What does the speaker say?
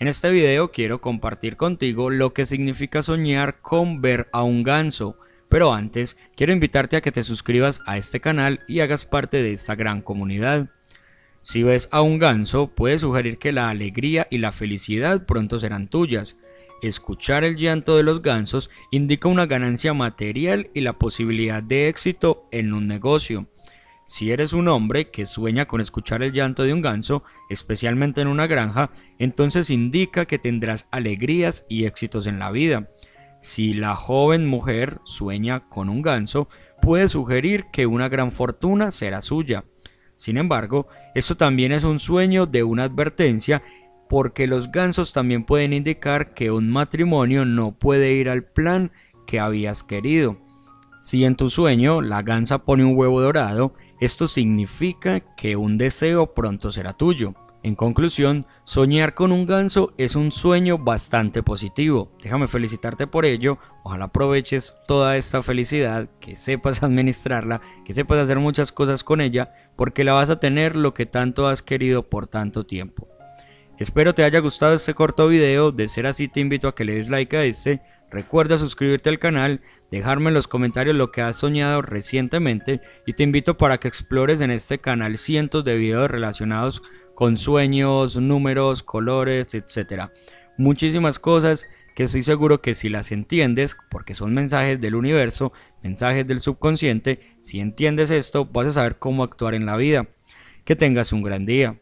En este video quiero compartir contigo lo que significa soñar con ver a un ganso, pero antes quiero invitarte a que te suscribas a este canal y hagas parte de esta gran comunidad. Si ves a un ganso, puede sugerir que la alegría y la felicidad pronto serán tuyas. Escuchar el llanto de los gansos indica una ganancia material y la posibilidad de éxito en un negocio. Si eres un hombre que sueña con escuchar el llanto de un ganso, especialmente en una granja, entonces indica que tendrás alegrías y éxitos en la vida. Si la joven mujer sueña con un ganso, puede sugerir que una gran fortuna será suya. Sin embargo, esto también es un sueño de una advertencia, porque los gansos también pueden indicar que un matrimonio no puede ir al plan que habías querido. Si en tu sueño la gansa pone un huevo dorado, esto significa que un deseo pronto será tuyo. En conclusión, soñar con un ganso es un sueño bastante positivo. Déjame felicitarte por ello, ojalá aproveches toda esta felicidad, que sepas administrarla, que sepas hacer muchas cosas con ella, porque la vas a tener lo que tanto has querido por tanto tiempo. Espero te haya gustado este corto video, de ser así te invito a que le des like a este. Recuerda suscribirte al canal, dejarme en los comentarios lo que has soñado recientemente y te invito para que explores en este canal cientos de videos relacionados con sueños, números, colores, etc. Muchísimas cosas que estoy seguro que si las entiendes, porque son mensajes del universo, mensajes del subconsciente, si entiendes esto vas a saber cómo actuar en la vida. Que tengas un gran día.